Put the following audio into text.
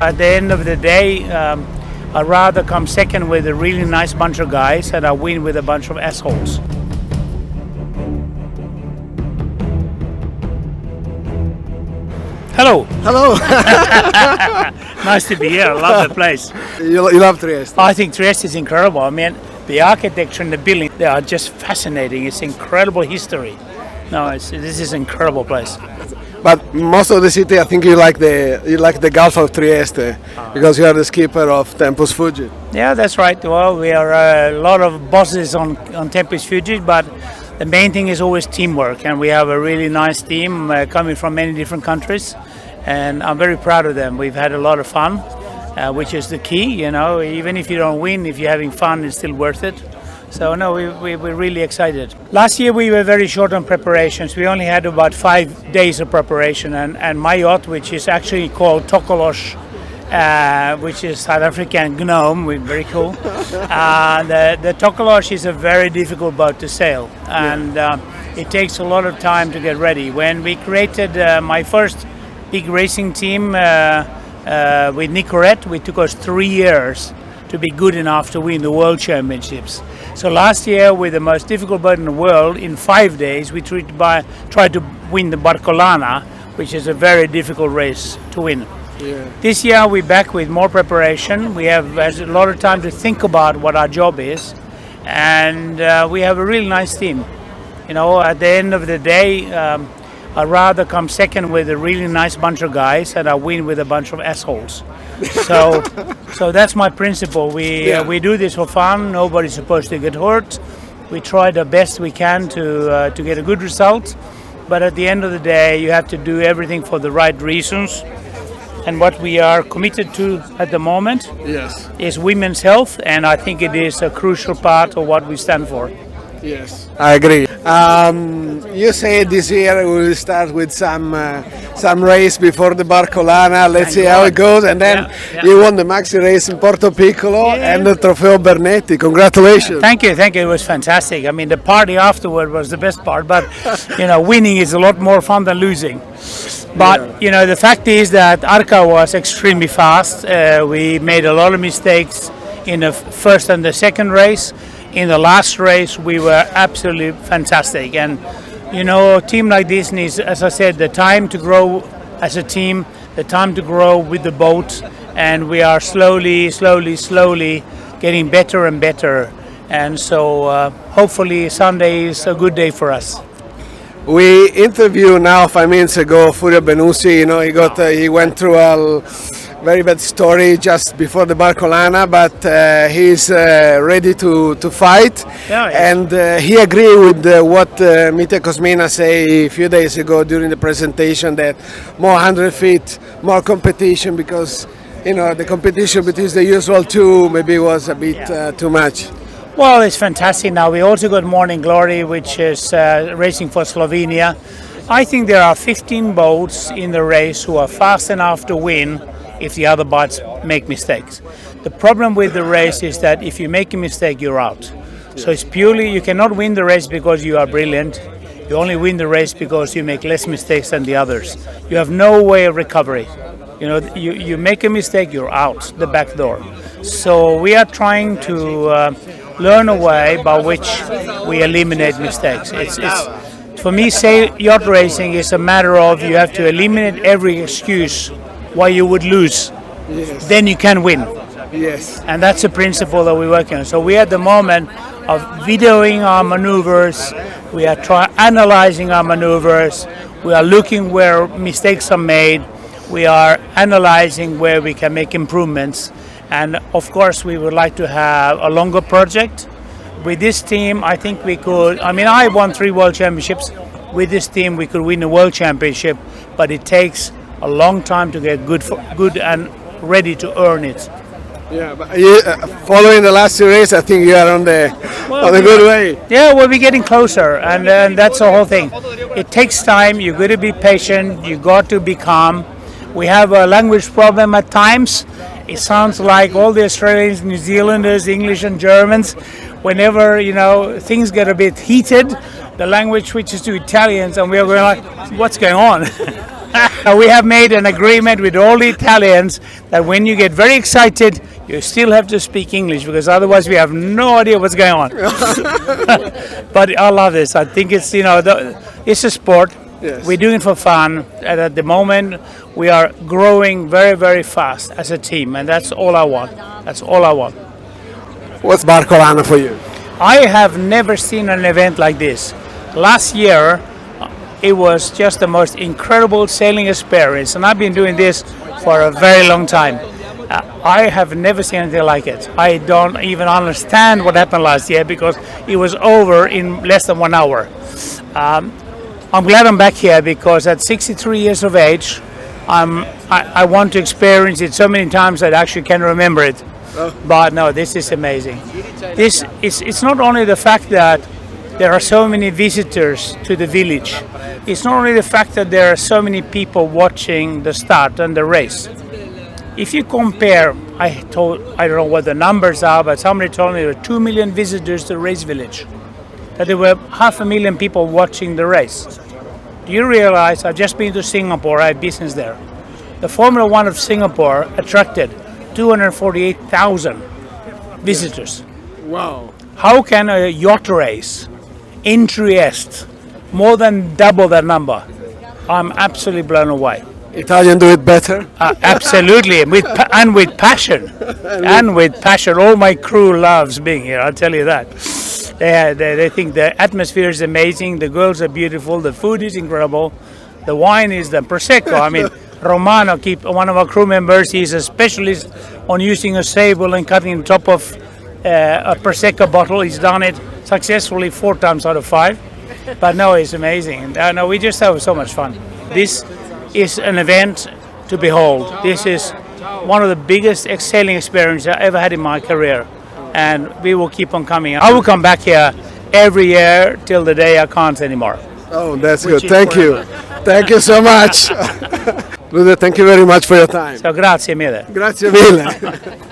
At the end of the day, I'd rather come second with a really nice bunch of guys and I win with a bunch of assholes. Hello. Hello. Nice to be here. I love the place. You love Trieste. I think Trieste is incredible. I mean, the architecture and the building, they are just fascinating. It's incredible history. No, this is an incredible place. But most of the city, I think you like the Gulf of Trieste because you are the skipper of Tempus Fugit. Yeah, that's right. Well, we are a lot of bosses on Tempus Fugit, but the main thing is always teamwork, and we have a really nice team coming from many different countries, and I'm very proud of them. We've had a lot of fun, which is the key, you know. Even if you don't win, if you're having fun, it's still worth it. So no, we're really excited. Last year we were very short on preparations. We only had about 5 days of preparation, and my yacht, which is actually called Tokolosh, which is South African gnome, we're very cool. The Tokolosh is a very difficult boat to sail, and it takes a lot of time to get ready. When we created my first big racing team with Nicorette, it took us 3 years to be good enough to win the World Championships. So last year, with the most difficult boat in the world, in 5 days, we tried to win the Barcolana, which is a very difficult race to win. Yeah. This year, we're back with more preparation. We have a lot of time to think about what our job is, and we have a really nice team. You know, at the end of the day, I'd rather come second with a really nice bunch of guys and I win with a bunch of assholes. So that's my principle. We do this for fun. Nobody's supposed to get hurt. We try the best we can to get a good result. But at the end of the day, you have to do everything for the right reasons. And what we are committed to at the moment is women's health, and I think it is a crucial part of what we stand for. Yes, I agree. You say this year we will start with some race before the Barcolana. Let's see how it goes, and then you won the maxi race in Porto Piccolo and the Trofeo Benetti. Congratulations! Thank you, thank you. It was fantastic. I mean, the party afterward was the best part, but you know, winning is a lot more fun than losing. But you know, the fact is that Arca was extremely fast. We made a lot of mistakes in the first and the second race. In the last race we were absolutely fantastic, and you know, a team like this needs, as I said, the time to grow as a team, the time to grow with the boat, and we are slowly getting better and better, and so hopefully Sunday is a good day for us. We interviewed now 5 minutes ago Furio Benussi. You know, he went through a very bad story just before the Barcolana, but he's ready to fight, and he agreed with what Mite Kosmina say a few days ago during the presentation, that more 100 feet, more competition, because you know the competition between the usual two maybe was a bit too much. Well, it's fantastic. Now we also got Morning Glory, which is racing for Slovenia. I think there are 15 boats in the race who are fast enough to win if the other boats make mistakes. The problem with the race is that if you make a mistake, you're out. So it's purely, you cannot win the race because you are brilliant. You only win the race because you make less mistakes than the others. You have no way of recovery. You know, you make a mistake, you're out the back door. So we are trying to learn a way by which we eliminate mistakes. It's for me, say yacht racing is a matter of you have to eliminate every excuse why you would lose, then you can win. And that's the principle that we're working on. So we at the moment are videoing our maneuvers, we are analyzing our maneuvers, we are looking where mistakes are made, we are analyzing where we can make improvements, and of course we would like to have a longer project. With this team I think we could, I mean, I won 3 world championships. With this team we could win a world championship, but it takes a long time to get good and ready to earn it. Yeah, but you, following the last 2 races, I think you are on the good way. Yeah, well, we're getting closer, and that's the whole thing. It takes time. You've got to be patient. You've got to be calm. We have a language problem at times. It sounds like all the Australians, New Zealanders, English, and Germans. Whenever you know things get a bit heated, the language switches to Italians, and we are going like, "What's going on?" We have made an agreement with all the Italians that when you get very excited, you still have to speak English, because otherwise we have no idea what's going on. But I love this. I think it's, you know, it's a sport. Yes. We're doing it for fun, and at the moment we are growing very, very fast as a team, and that's all I want. That's all I want. What's Barcolana for you? I have never seen an event like this. Last year it was just the most incredible sailing experience, and I've been doing this for a very long time. I have never seen anything like it. I don't even understand what happened last year, because it was over in less than 1 hour. I'm glad I'm back here, because at 63 years of age, I want to experience it so many times that I actually can remember it. Oh. But no, this is amazing. This is, it's not only the fact that there are so many visitors to the village. It's not only the fact that there are so many people watching the start and the race. If you compare, I don't know what the numbers are, but somebody told me there were 2 million visitors to the race village. That there were 500,000 people watching the race. Do you realize, I've just been to Singapore, I have business there. The Formula One of Singapore attracted 248,000 visitors. Wow. How can a yacht race in Trieste more than double that number? I'm absolutely blown away. Italian do it better? Absolutely, and with passion. And with passion. All my crew loves being here, I'll tell you that. They think the atmosphere is amazing, the girls are beautiful, the food is incredible, the wine is the Prosecco. I mean, Romano, one of our crew members, he's a specialist on using a sable and cutting the top of a Prosecco bottle. He's done it successfully 4 times out of 5. But no, it's amazing. No, we just have so much fun. This is an event to behold. This is one of the biggest sailing experiences I ever had in my career. And we will keep on coming. I will come back here every year till the day I can't anymore. Oh, that's good. Thank you. Thank you so much. Ludo, thank you very much for your time. So, grazie mille. Grazie mille.